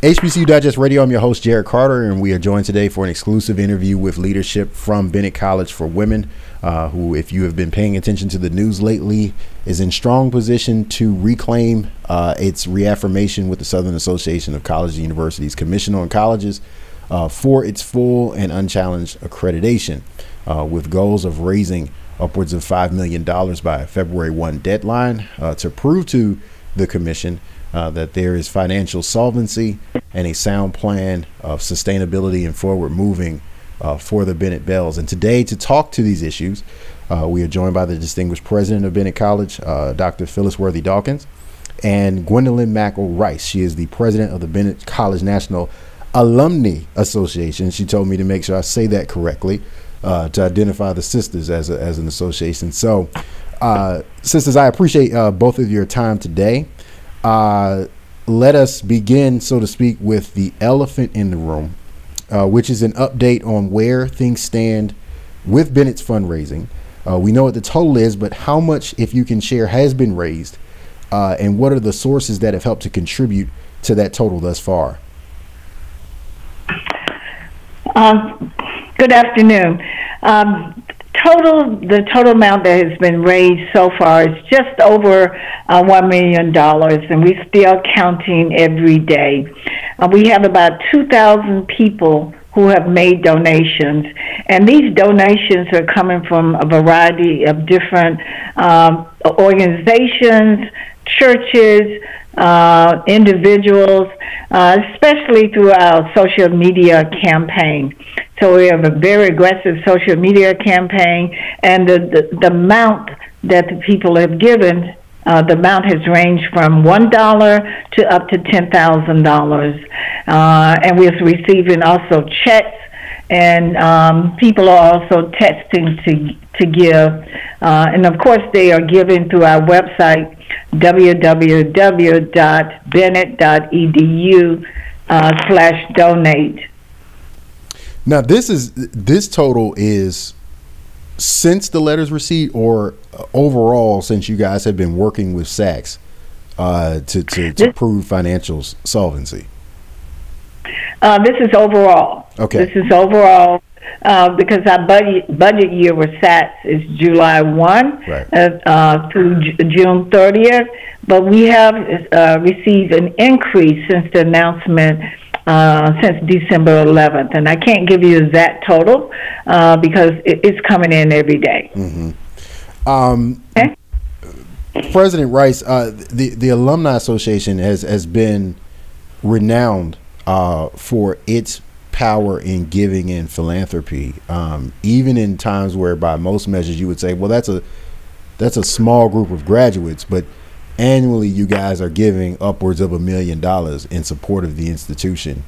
HBCU Digest Radio, I'm your host, Jared Carter, and we are joined today for an exclusive interview with leadership from Bennett College for Women, who, if you have been paying attention to the news lately, is in strong position to reclaim its reaffirmation with the Southern Association of Colleges and Universities Commission on Colleges for its full and unchallenged accreditation, with goals of raising upwards of $5 million by a February 1 deadline to prove to the commission that there is financial solvency and a sound plan of sustainability and forward moving for the Bennett Bells. And today, to talk to these issues, we are joined by the distinguished president of Bennett College, Dr. Phyllis Worthy Dawkins, and Gwendolyn Mackel Rice. She is the president of the Bennett College National Alumni Association. She told me to make sure I say that correctly, to identify the sisters as an association. So, sisters, I appreciate both of your time today. Let us begin, so to speak, with the elephant in the room, which is an update on where things stand with Bennett's fundraising. We know what the total is, but how much, if you can share, has been raised, and what are the sources that have helped to contribute to that total thus far? Good afternoon. The total amount that has been raised so far is just over $1 million, and we're still counting every day. We have about 2,000 people who have made donations, and these donations are coming from a variety of different organizations, churches, individuals, especially through our social media campaign. So we have a very aggressive social media campaign, and the amount that the people have given, the amount has ranged from $1 to up to $10,000. And we're receiving also checks, and people are also texting to give. And of course, they are giving through our website, www.bennett.edu /donate. Now, this total is since the letters received, or overall since you guys have been working with SACS to prove financial solvency? This is overall. Okay. This is overall. Because our budget year with SATS is July 1 right. Through June 30th, but we have received an increase since the announcement since December 11th, and I can't give you that total because it's coming in every day. Mm-hmm. Okay? President Rice, the Alumni Association has been renowned for its power in giving and philanthropy, even in times where by most measures you would say, well, that's a small group of graduates, but annually you guys are giving upwards of $1 million in support of the institution.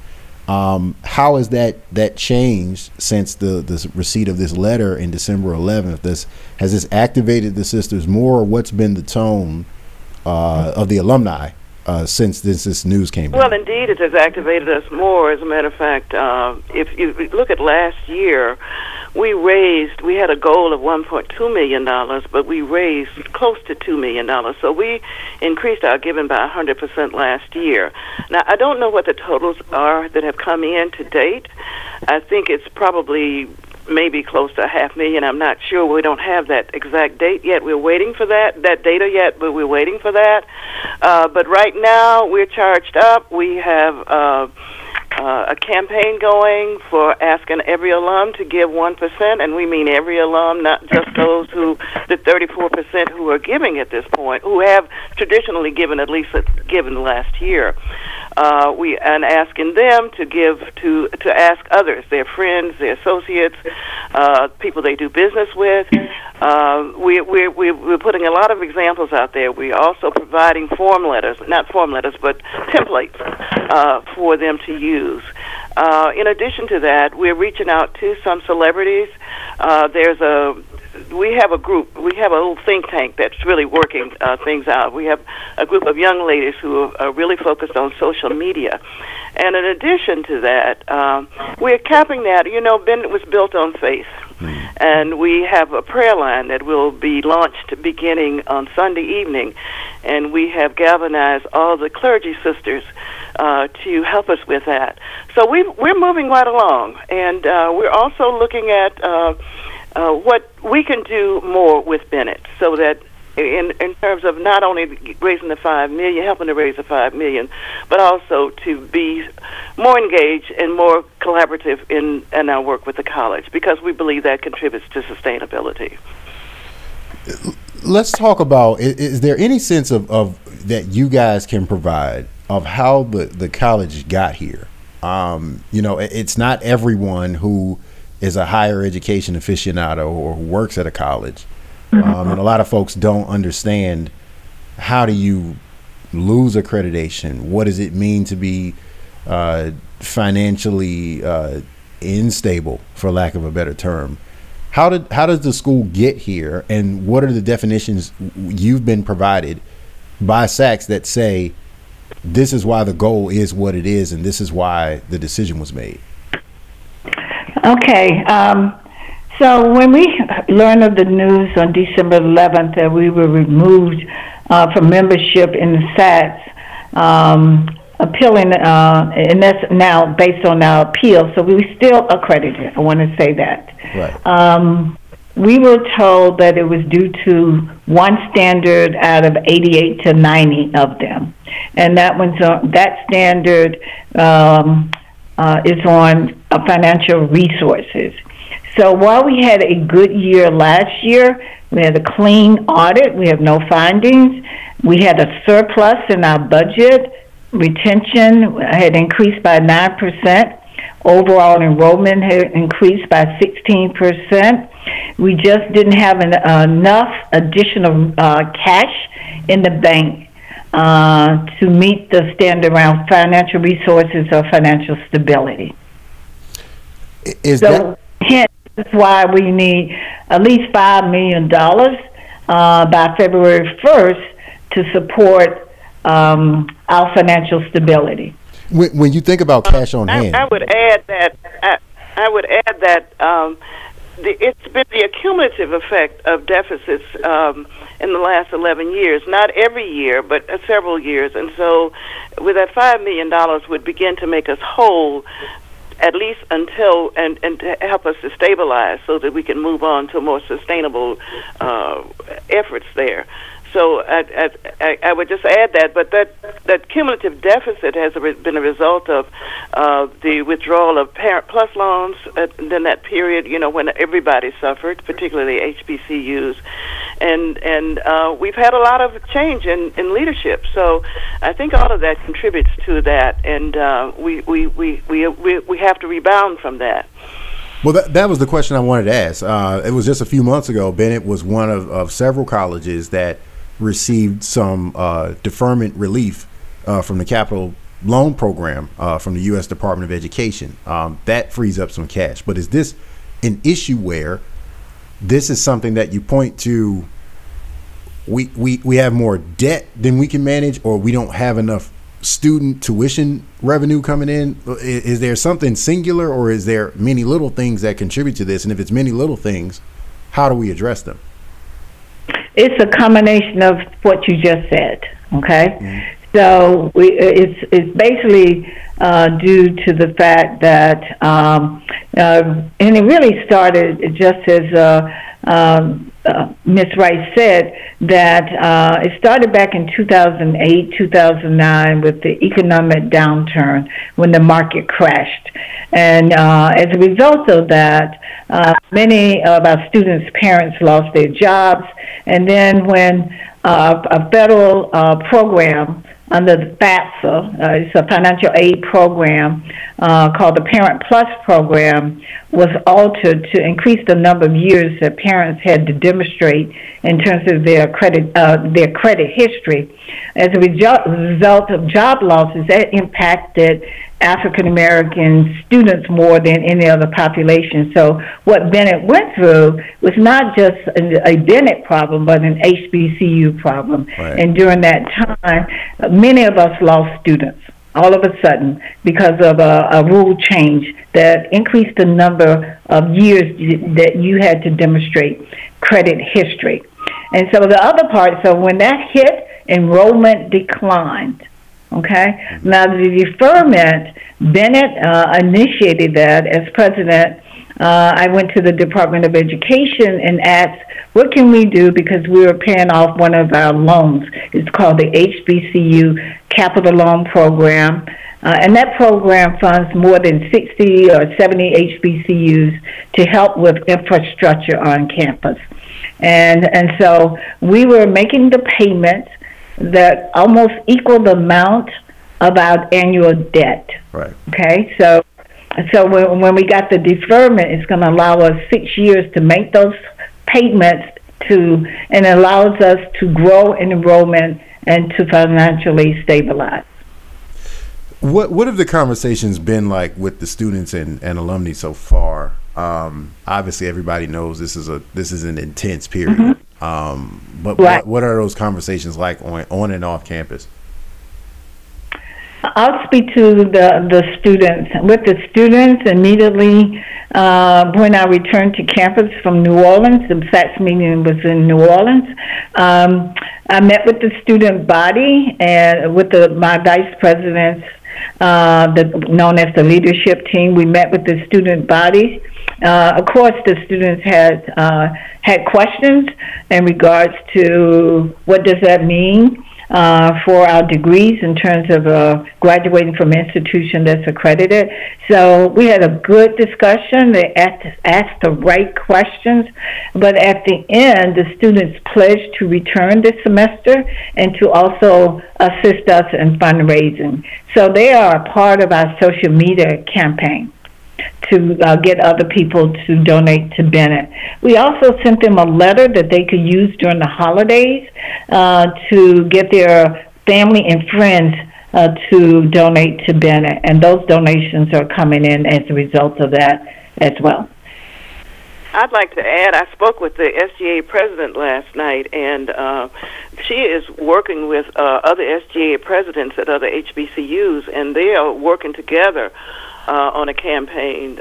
How has that changed since the receipt of this letter in December 11th? Has this activated the sisters more, or what's been the tone of the alumni since this news came out? Well, indeed, it has activated us more. As a matter of fact, if you look at last year, we had a goal of $1.2 million, but we raised close to $2 million. So we increased our giving by 100% last year. Now, I don't know what the totals are that have come in to date. I think it's probably maybe close to $500,000. I'm not sure. We don't have that exact date yet. We're waiting for that data yet, but we're waiting for that. But right now, we're charged up. We have a campaign going for asking every alum to give 1%, and we mean every alum, not just those the 34% who are giving at this point, who have traditionally given, at least given last year. And asking them to give to ask others, their friends, their associates, people they do business with. We're putting a lot of examples out there. We're also providing not form letters, but templates for them to use. In addition to that, we're reaching out to some celebrities. We have a group. We have a little think tank that's really working things out. We have a group of young ladies who are really focused on social media. And in addition to that, we're capping that. You know, Bennett was built on faith. Mm. And we have a prayer line that will be launched beginning on Sunday evening. And we have galvanized all the clergy sisters to help us with that. So we're moving right along. And we're also looking at what we can do more with Bennett, so that in terms of not only raising the $5 million, helping to raise the $5 million, but also to be more engaged and more collaborative in our work with the college, because we believe that contributes to sustainability. Let's talk about, is there any sense of that you guys can provide of how the college got here? You know, it's not everyone who is a higher education aficionado or who works at a college. And a lot of folks don't understand, how do you lose accreditation? What does it mean to be financially unstable, for lack of a better term? How does the school get here, and what are the definitions you've been provided by SACS that say this is why the goal is what it is and this is why the decision was made? Okay. So when we learned of the news on December 11th that we were removed from membership in the SACS, appealing, and that's now based on our appeal, so we were still accredited, I want to say that. Right. We were told that it was due to one standard out of 88 to 90 of them, and that standard is on financial resources. So while we had a good year last year, we had a clean audit, we have no findings, we had a surplus in our budget, retention had increased by 9%, overall enrollment had increased by 16%. We just didn't have enough additional cash in the bank to meet the standard around financial resources or financial stability. Is so that... That's why we need at least $5 million by February 1st to support our financial stability. When you think about cash on hand, I would add that it's been the accumulative effect of deficits in the last 11 years, not every year, but several years. And so with that $5 million would begin to make us whole, at least until, and to help us to stabilize so that we can move on to more sustainable efforts there. So I would just add that, but that cumulative deficit has been a result of the withdrawal of Parent Plus loans in that period, you know, when everybody suffered, particularly HBCUs. And we've had a lot of change in leadership. So I think all of that contributes to that, and we have to rebound from that. Well, that was the question I wanted to ask. It was just a few months ago, Bennett was one of several colleges that received some deferment relief from the Capital Loan Program from the U.S. Department of Education. That frees up some cash. But is this an issue where this is something that you point to, we have more debt than we can manage, or we don't have enough student tuition revenue coming in? Is there something singular, or is there many little things that contribute to this? And if it's many little things, how do we address them? It's a combination of what you just said, okay? Mm-hmm. So it's basically due to the fact that, and it really started just as Ms. Rice said, that it started back in 2008, 2009 with the economic downturn when the market crashed. And as a result of that, many of our students' parents lost their jobs. And then when a federal program under the FAFSA, it's a financial aid program called the Parent Plus program, was altered to increase the number of years that parents had to demonstrate in terms of their credit history. As a result of job losses, that impacted African American students more than any other population. So what Bennett went through was not just a Bennett problem, but an HBCU problem. Right. And during that time, many of us lost students. all of a sudden because of a rule change that increased the number of years that you had to demonstrate credit history. And so the other part, so when that hit, enrollment declined. Okay? Now, the deferment, Bennett initiated that as president. I went to the Department of Education and asked, what can we do? Because we were paying off one of our loans. It's called the HBCU Capital Loan Program. And that program funds more than 60 or 70 HBCUs to help with infrastructure on campus. And so we were making the payments that almost equal the amount of our annual debt. Right. Okay, so when we got the deferment, it's going to allow us 6 years to make those payments and allows us to grow in enrollment and to financially stabilize. What have the conversations been like with the students and alumni so far? Obviously, everybody knows this is an intense period. Mm-hmm. But right. what are those conversations like on and off campus? I'll speak to the students. With the students, immediately when I returned to campus from New Orleans, the SACS meeting was in New Orleans. I met with the student body and with my vice presidents, known as the leadership team. We met with the student body. Of course, the students had questions in regards to what does that mean for our degrees in terms of graduating from an institution that's accredited. So we had a good discussion. They asked the right questions. But at the end, the students pledged to return this semester and to also assist us in fundraising. So they are a part of our social media campaign to get other people to donate to Bennett. We also sent them a letter that they could use during the holidays to get their family and friends to donate to Bennett, and those donations are coming in as a result of that as well. I'd like to add, I spoke with the SGA president last night, and she is working with other SGA presidents at other HBCUs, and they are working together on a campaign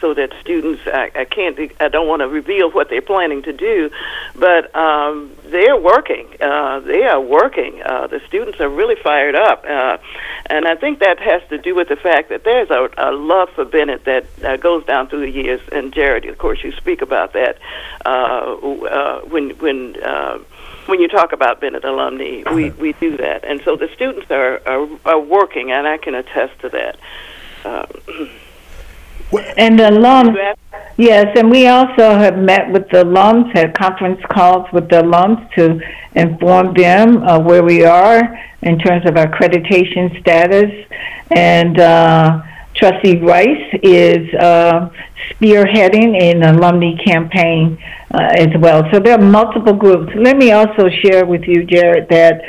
so that students, I don't want to reveal what they're planning to do, but they're working. The students are really fired up, and I think that has to do with the fact that there's a love for Bennett that goes down through the years. And Jared, of course, you speak about that when you talk about Bennett alumni, we do that, and so the students are working, and I can attest to that. And the alums, yes, and we also have met with the alums, had conference calls with the alums to inform them where we are in terms of our accreditation status. And Trustee Rice is spearheading an alumni campaign as well. So there are multiple groups. Let me also share with you, Jared, that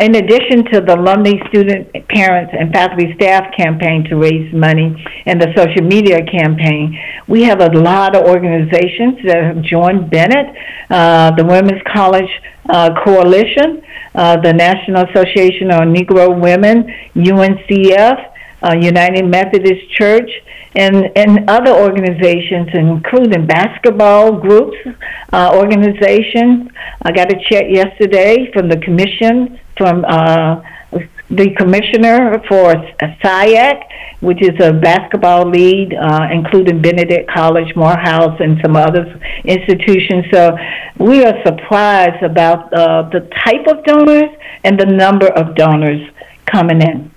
in addition to the alumni, student, parents, and faculty staff campaign to raise money and the social media campaign, we have a lot of organizations that have joined Bennett, the Women's College Coalition, the National Association of Negro Women, UNCF, United Methodist Church, and other organizations, including basketball groups, organizations. I got a check yesterday from the commission, from the commissioner for SIAC, which is a basketball league, including Benedict College, Morehouse, and some other institutions. So we are surprised about the type of donors and the number of donors coming in.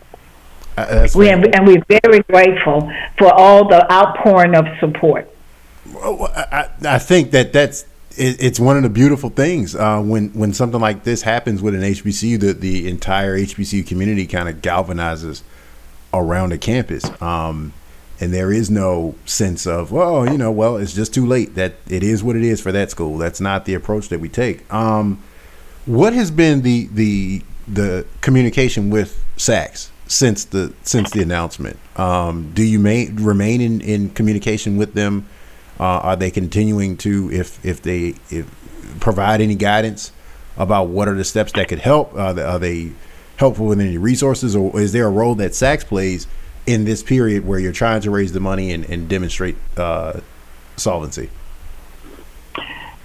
We're very grateful for all the outpouring of support. I think that's one of the beautiful things when something like this happens with an HBCU, that the entire HBCU community kind of galvanizes around the campus, and there is no sense of well it's just too late. That it is what it is for that school. That's not the approach that we take. What has been the communication with SACS since the announcement? Do you remain in communication with them? Are they continuing to if they provide any guidance about what are the steps that could help? Are they helpful with any resources, or is there a role that SACS plays in this period where you're trying to raise the money and demonstrate solvency?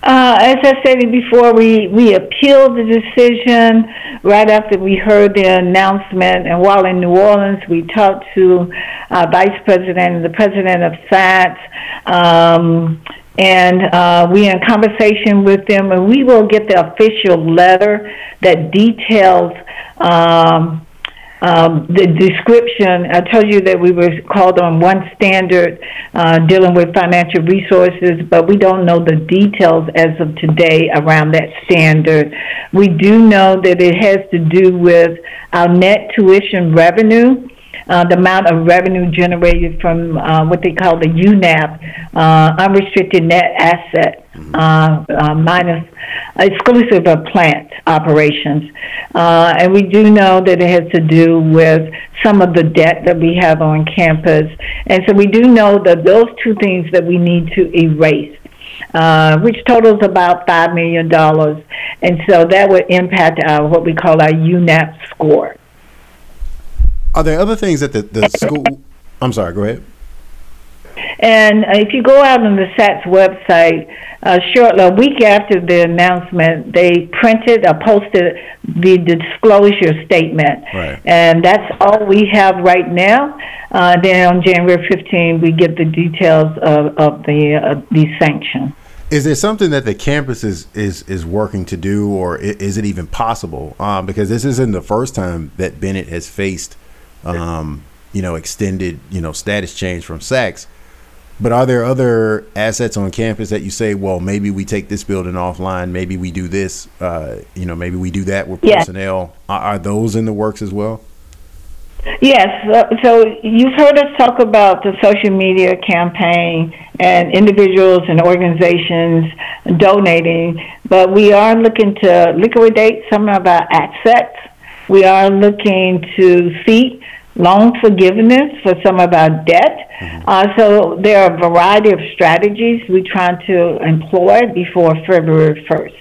As I stated before, we appealed the decision right after we heard the announcement. And while in New Orleans, we talked to Vice President and the President of SACS, and we're in conversation with them, and we will get the official letter that details the description. I told you that we were called on one standard dealing with financial resources, but we don't know the details as of today around that standard. We do know that it has to do with our net tuition revenue, the amount of revenue generated from what they call the UNAP, unrestricted net asset, minus exclusive of plant operations. And we do know that it has to do with some of the debt that we have on campus. And so we do know that those two things that we need to erase, which totals about $5 million. And so that would impact our, what we call our UNAP score. Are there other things that the school, I'm sorry, go ahead. And if you go out on the SACS website, shortly a week after the announcement, they printed or posted the disclosure statement. Right. And that's all we have right now. Then on January 15, we get the details of the sanction. Is there something that the campus is working to do, or is it even possible? Because this isn't the first time that Bennett has faced extended, status change from SACS. But are there other assets on campus that you say, well, maybe we take this building offline, maybe we do this, maybe we do that with personnel? Are those in the works as well? Yes. So you've heard us talk about the social media campaign and individuals and organizations donating, but we are looking to liquidate some of our assets. We are looking to seek loan forgiveness for some of our debt. So there are a variety of strategies we try to employ before February 1st.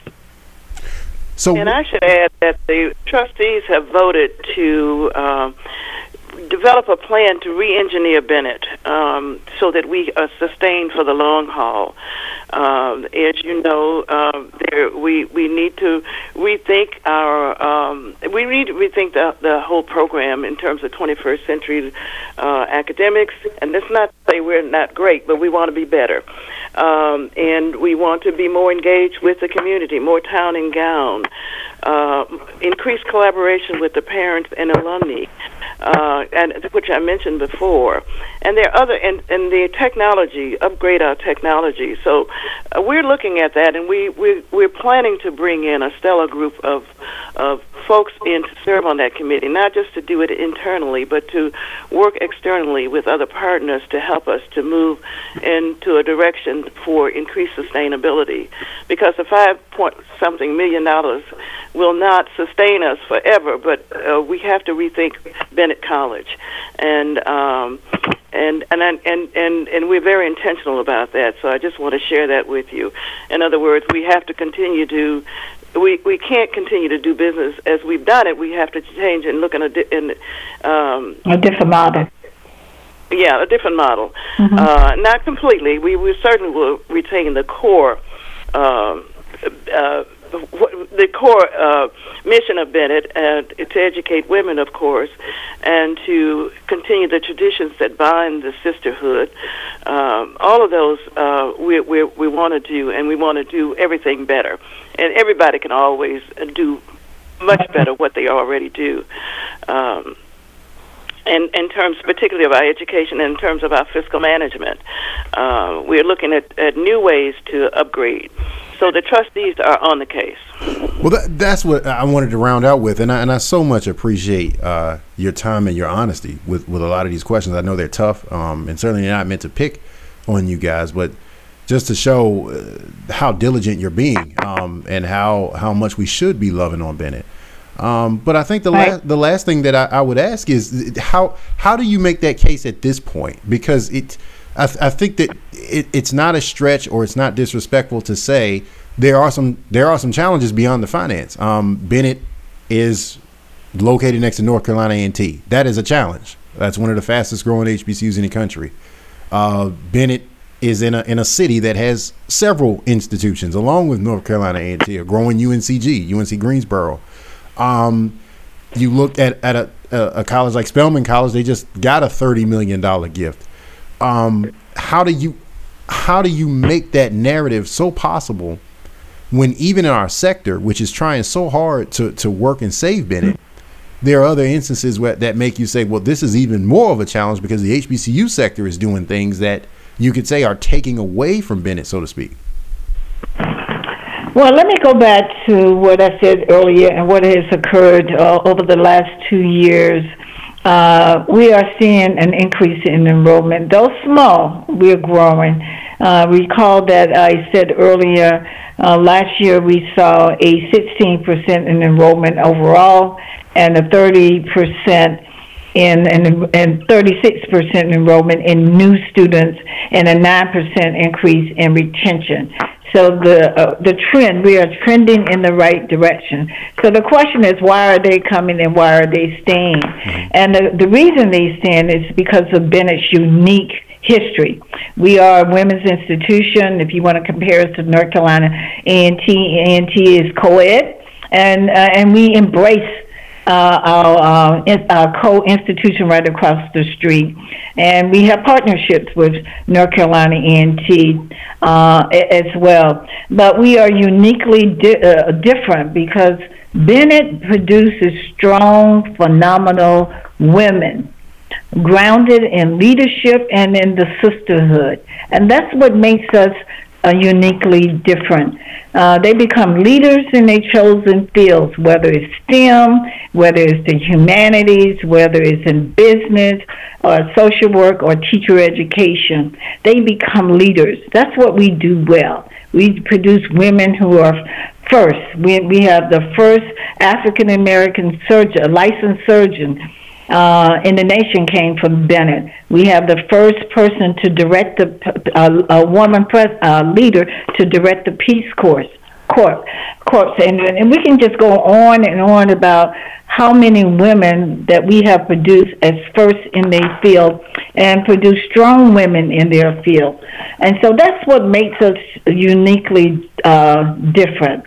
So, and I should add that the trustees have voted to develop a plan to re-engineer Bennett so that we are sustained for the long haul. As you know, we need to rethink the whole program in terms of 21st century academics. And that's not to say we're not great, but we want to be better. And we want to be more engaged with the community, more town and gown, increased collaboration with the parents and alumni, and which I mentioned before. And there are other, and the technology, upgrade our technology. So we're looking at that, and we're planning to bring in a stellar group of folks in to serve on that committee, not just to do it internally, but to work externally with other partners to help us to move into a direction for increased sustainability. Because the $5-point-something million will not sustain us forever, but we have to rethink Bennett College, and we're very intentional about that. So I just want to share that with you. In other words, we have to continue to. We can't continue to do business as we've done it. We have to change and look in a different model. Yeah, a different model. Mm-hmm. Not completely. We certainly will retain the core. The core mission of Bennett to educate women, of course, and to continue the traditions that bind the sisterhood. All of those we want to do, and we want to do everything better. And everybody can always do much better what they already do. And in terms particularly of our education, in terms of our fiscal management, we're looking at new ways to upgrade. So the trustees are on the case. Well, that's what I wanted to round out with. And I so much appreciate your time and your honesty with a lot of these questions. I know they're tough, and certainly not meant to pick on you guys, but just to show how diligent you're being and how much we should be loving on Bennett. But I think the last thing that I would ask is how do you make that case at this point? Because I think that it's not a stretch, or it's not disrespectful to say there are some challenges beyond the finance. Bennett is located next to North Carolina A&T. That is a challenge. That's one of the fastest growing HBCUs in the country. Bennett is in a city that has several institutions, along with North Carolina A&T, a growing UNCG, UNC Greensboro. You look at a college like Spelman College, they just got a $30 million gift. How do you make that narrative so possible when even in our sector, which is trying so hard to work and save Bennett, there are other instances where that make you say, well, this is even more of a challenge because the HBCU sector is doing things that you could say are taking away from Bennett, so to speak. Well, let me go back to what I said earlier and what has occurred over the last 2 years. We are seeing an increase in enrollment. Though small, we are growing. Recall that I said earlier, last year we saw a 16% in enrollment overall and a 30% and 36% enrollment in new students and a 9% increase in retention. So the trend, we are trending in the right direction. So the question is, why are they coming and why are they staying? And the reason they staying is because of Bennett's unique history. We are a women's institution. If you want to compare us to North Carolina A&T, A&T is co-ed, and we embrace our co-institution right across the street. And we have partnerships with North Carolina A&T as well. But we are uniquely different because Bennett produces strong, phenomenal women, grounded in leadership and in the sisterhood. And that's what makes us uniquely different. They become leaders in their chosen fields, whether it's STEM, whether it's the humanities, whether it's in business or social work or teacher education. They become leaders. That's what we do well. We produce women who are first. We have the first African-American surgeon, licensed surgeon in the nation came from Bennett. We have the first person to direct a woman leader to direct the Peace Corps. And we can just go on and on about how many women that we have produced as first in their field and produce strong women in their field. And so that's what makes us uniquely different.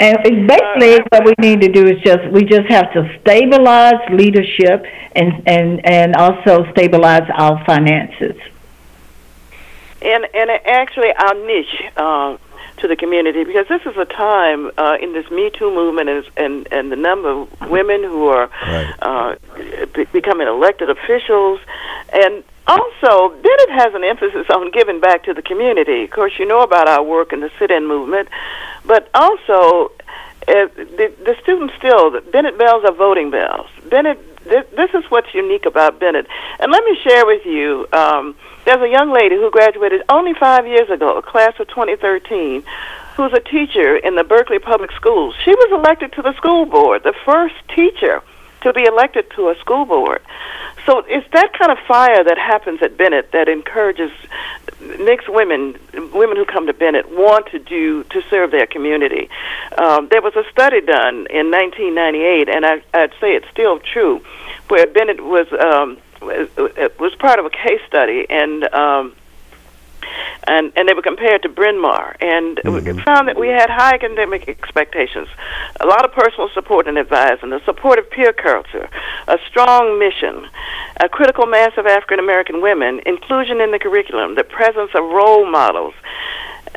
And basically what we need to do is we just have to stabilize leadership and also stabilize our finances. And actually our niche to the community, because this is a time in this Me Too movement and the number of women who are becoming elected officials. And also, Bennett has an emphasis on giving back to the community. Of course, you know about our work in the sit-in movement, but also the students still, the Bennett bells are voting bells. Bennett, this is what's unique about Bennett. And let me share with you, there's a young lady who graduated only 5 years ago, a class of 2013, who's a teacher in the Berkeley Public Schools. She was elected to the school board, the first teacher to be elected to a school board. So it's that kind of fire that happens at Bennett that encourages, makes women who come to Bennett want to serve their community. There was a study done in 1998, and I'd say it's still true, where Bennett was part of a case study, and they were compared to Bryn Mawr, and we found that we had high academic expectations, a lot of personal support and advising, a supportive peer culture, a strong mission, a critical mass of African-American women, inclusion in the curriculum, the presence of role models,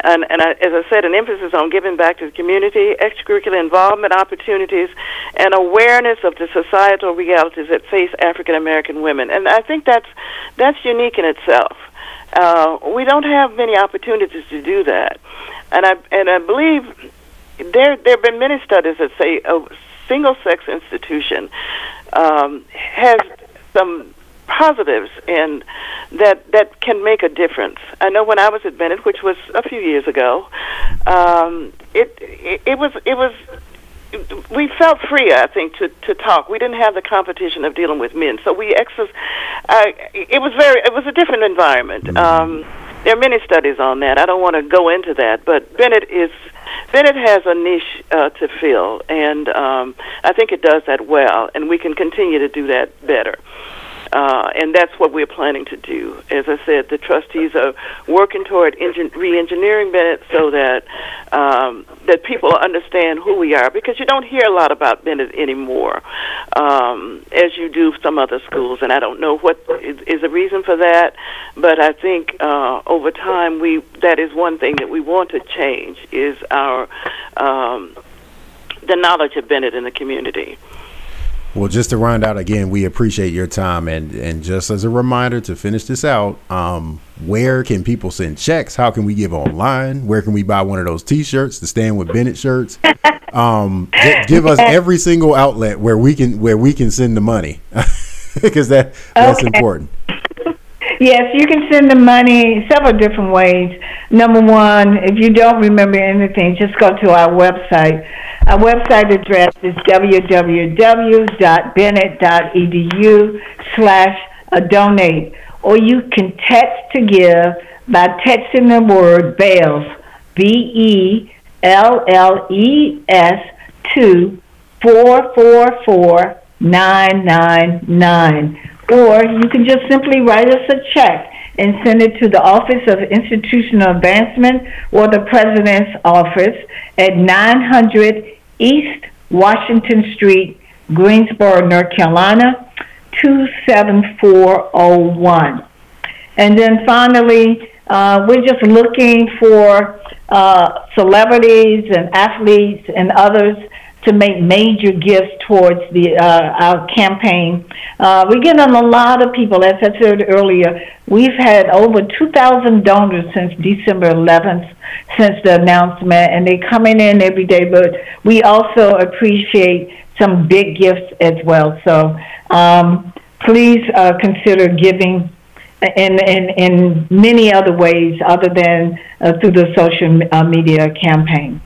and as I said, an emphasis on giving back to the community, extracurricular involvement opportunities, and awareness of the societal realities that face African-American women. And I think that's unique in itself. We don't have many opportunities to do that, and I believe there have been many studies that say a single-sex institution has some positives and that can make a difference. I know when I was at Bennett, which was a few years ago, it was. We felt free, I think, to talk. We didn't have the competition of dealing with men, so it was a different environment. There are many studies on that. I don't want to go into that, but Bennett is Bennett has a niche to fill, and I think it does that well, and we can continue to do that better. And that's what we're planning to do. As I said, the trustees are working toward re-engineering Bennett so that that people understand who we are, because you don't hear a lot about Bennett anymore, as you do some other schools. And I don't know what is the reason for that, but I think over time that is one thing that we want to change is our the knowledge of Bennett in the community. Well, just to round out again, we appreciate your time. And just as a reminder to finish this out, where can people send checks? How can we give online? Where can we buy one of those T-shirts, the Stand with Bennett shirts? Give us every single outlet where we can send the money, because that's okay. Important. Yes, you can send the money several different ways. Number one, if you don't remember anything, just go to our website. Our website address is www.bennett.edu/donate, or you can text to give by texting the word BELLES, BELLES, to 444999. Or you can just simply write us a check and send it to the Office of Institutional Advancement or the President's Office at 900 East Washington Street, Greensboro, North Carolina, 27401. And then finally, we're just looking for celebrities and athletes and others to make major gifts towards our campaign. We're getting a lot of people. As I said earlier, we've had over 2,000 donors since December 11th, since the announcement, and they're coming in every day, but we also appreciate some big gifts as well. So please consider giving in many other ways other than through the social media campaign.